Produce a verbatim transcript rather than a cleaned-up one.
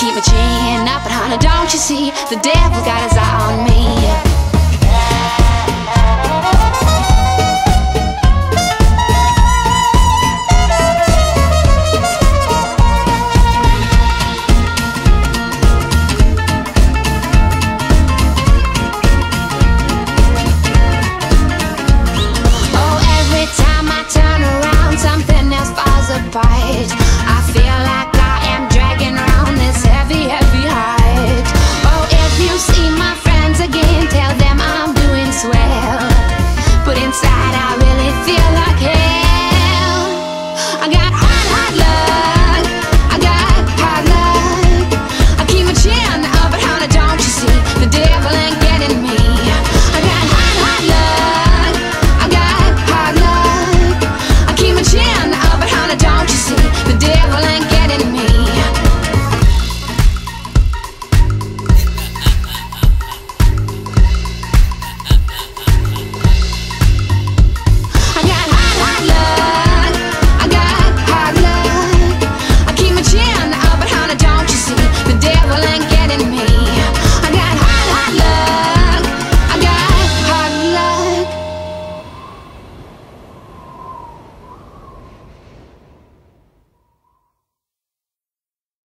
keep my chin up, but honey, don't you see, the devil got his eye on me.